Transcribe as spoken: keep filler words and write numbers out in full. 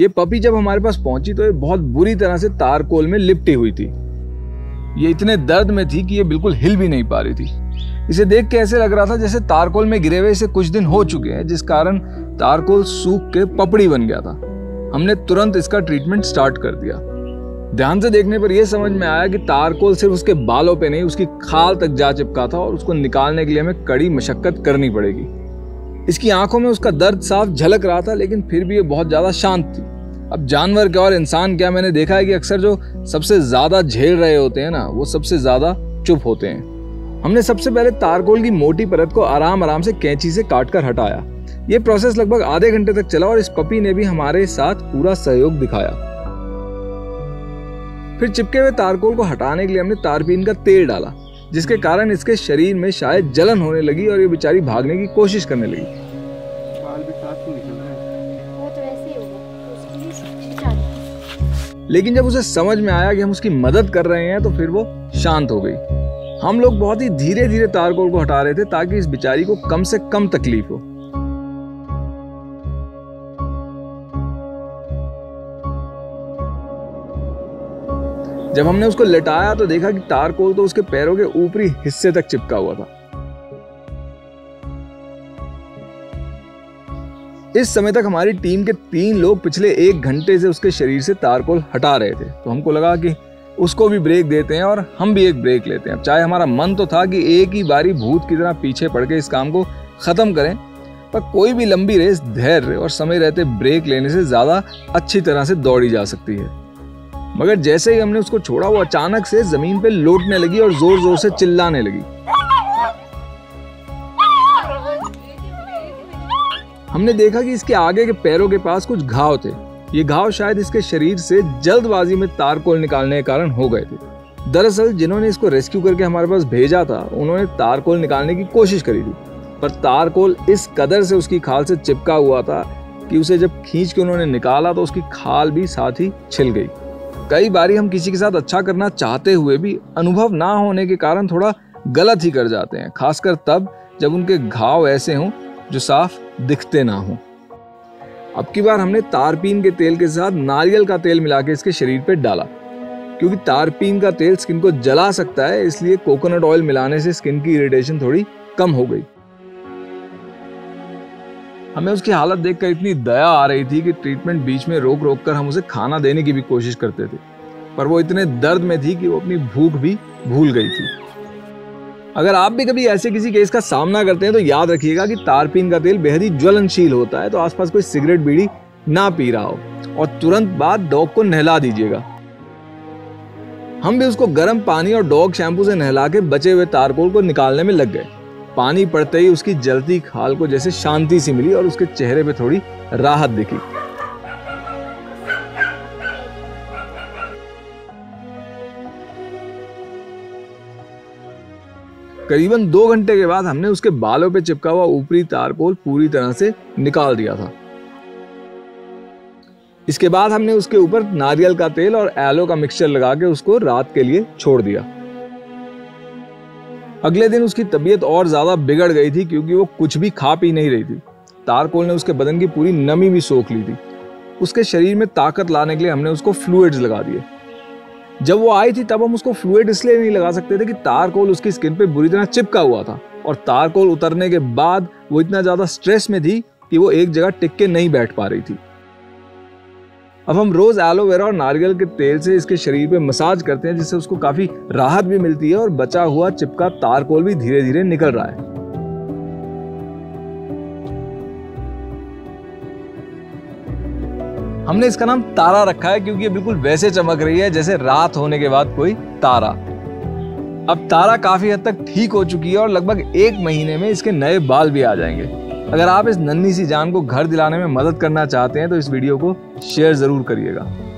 ये पपी जब हमारे पास पहुंची तो ये बहुत बुरी तरह से तारकोल में लिपटी हुई थी। ये इतने दर्द में थी कि ये बिल्कुल हिल भी नहीं पा रही थी। इसे देख के ऐसे लग रहा था जैसे तारकोल में गिरे हुए इसे कुछ दिन हो चुके हैं, जिस कारण तारकोल सूख के पपड़ी बन गया था। हमने तुरंत इसका ट्रीटमेंट स्टार्ट कर दिया। ध्यान से देखने पर यह समझ में आया कि तारकोल सिर्फ उसके बालों पर नहीं, उसकी खाल तक जा चिपका था और उसको निकालने के लिए हमें कड़ी मशक्कत करनी पड़ेगी। इसकी आंखों में उसका दर्द साफ झलक रहा था, लेकिन फिर भी ये बहुत ज़्यादा शांत थी। अब जानवर क्या और इंसान क्या, मैंने देखा है कि अक्सर जो सबसे ज़्यादा झेल रहे होते हैं ना, वो सबसे ज़्यादा चुप होते हैं। हमने सबसे पहले तारकोल की मोटी परत को आराम आराम से कैंची से काट कर हटाया। ये प्रोसेस लगभग आधे घंटे तक चला और इस पपी ने भी हमारे साथ पूरा सहयोग दिखाया। फिर चिपके हुए तारकोल को हटाने के लिए हमने तारपीन का तेल डाला, जिसके कारण इसके शरीर में शायद जलन होने लगी और ये बेचारी भागने की कोशिश करने लगी। लेकिन जब उसे समझ में आया कि हम उसकी मदद कर रहे हैं तो फिर वो शांत हो गई। हम लोग बहुत ही धीरे धीरे तारकोल को हटा रहे थे ताकि इस बेचारी को कम से कम तकलीफ हो। जब हमने उसको लेटाया तो देखा कि तारकोल तो उसके पैरों के ऊपरी हिस्से तक चिपका हुआ था। इस समय तक हमारी टीम के तीन लोग पिछले एक घंटे से उसके शरीर से तारकोल हटा रहे थे, तो हमको लगा कि उसको भी ब्रेक देते हैं और हम भी एक ब्रेक लेते हैं। चाहे हमारा मन तो था कि एक ही बारी भूत की तरह पीछे पड़ के इस काम को ख़त्म करें, पर कोई भी लंबी रेस धैर्य और समय रहते ब्रेक लेने से ज़्यादा अच्छी तरह से दौड़ी जा सकती है। मगर जैसे ही हमने उसको छोड़ा, वो अचानक से ज़मीन पर लौटने लगी और ज़ोर ज़ोर से चिल्लाने लगी। हमने देखा कि इसके आगे के पैरों के पास कुछ घाव थे। ये घाव शायद इसके शरीर से जल्दबाजी में तारकोल निकालने के कारण हो गए थे। दरअसल जिन्होंने इसको रेस्क्यू करके हमारे पास भेजा था, उन्होंने तारकोल निकालने की कोशिश करी थी, पर तारकोल इस कदर से उसकी खाल से चिपका हुआ था कि उसे जब खींच के उन्होंने निकाला तो उसकी खाल भी साथ ही छिल गई। कई बारी हम किसी के साथ अच्छा करना चाहते हुए भी अनुभव ना होने के कारण थोड़ा गलत ही कर जाते हैं, खासकर तब जब उनके घाव ऐसे हों जो साफ दिखते ना हों। अब की बार हमने तारपीन के तेल के साथ नारियल का तेल मिला के इसके शरीर पर डाला, क्योंकि तारपीन का तेल स्किन को जला सकता है, इसलिए कोकोनट ऑयल मिलाने से स्किन की इरिटेशन थोड़ी कम हो गई। हमें उसकी हालत देखकर इतनी दया आ रही थी कि ट्रीटमेंट बीच में रोक रोक कर हम उसे खाना देने की भी कोशिश करते थे, पर वो इतने दर्द में थी कि वो अपनी भूख भी भूल गई थी। अगर आप भी कभी ऐसे किसी केस का सामना करते हैं तो याद रखिएगा कि तारपीन का तेल बेहद ही ज्वलनशील होता है, तो आसपास कोई सिगरेट बीड़ी ना पी रहा हो और तुरंत बाद डॉग को नहला दीजिएगा। हम भी उसको गर्म पानी और डॉग शैम्पू से नहला के बचे हुए तारकोल को निकालने में लग गए। पानी पड़ते ही उसकी जलती खाल को जैसे शांति सी मिली और उसके चेहरे पर थोड़ी राहत दिखी। करीबन दो घंटे के बाद हमने उसके बालों पे चिपका हुआ ऊपरी तारकोल पूरी तरह से निकाल दिया था। इसके बाद हमने उसके ऊपर नारियल का तेल और एलो का मिक्सचर लगा के उसको रात के लिए छोड़ दिया। अगले दिन उसकी तबीयत और ज्यादा बिगड़ गई थी, क्योंकि वो कुछ भी खा पी नहीं रही थी। तारकोल ने उसके बदन की पूरी नमी भी सोख ली थी। उसके शरीर में ताकत लाने के लिए हमने उसको फ्लूइड्स लगा दिए। जब वो आई थी तब हम उसको फ्लूइड इसलिए नहीं लगा सकते थे कि तारकोल उसकी स्किन पे बुरी तरह चिपका हुआ था और तारकोल उतरने के बाद वो इतना ज़्यादा स्ट्रेस में थी कि वो एक जगह टिक के नहीं बैठ पा रही थी। अब हम रोज़ एलोवेरा और नारियल के तेल से इसके शरीर पे मसाज करते हैं, जिससे उसको काफ़ी राहत भी मिलती है और बचा हुआ चिपका तारकोल भी धीरे धीरे निकल रहा है। हमने इसका नाम तारा रखा है क्योंकि ये बिल्कुल वैसे चमक रही है जैसे रात होने के बाद कोई तारा। अब तारा काफी हद तक ठीक हो चुकी है और लगभग एक महीने में इसके नए बाल भी आ जाएंगे। अगर आप इस नन्ही सी जान को घर दिलाने में मदद करना चाहते हैं तो इस वीडियो को शेयर जरूर करिएगा।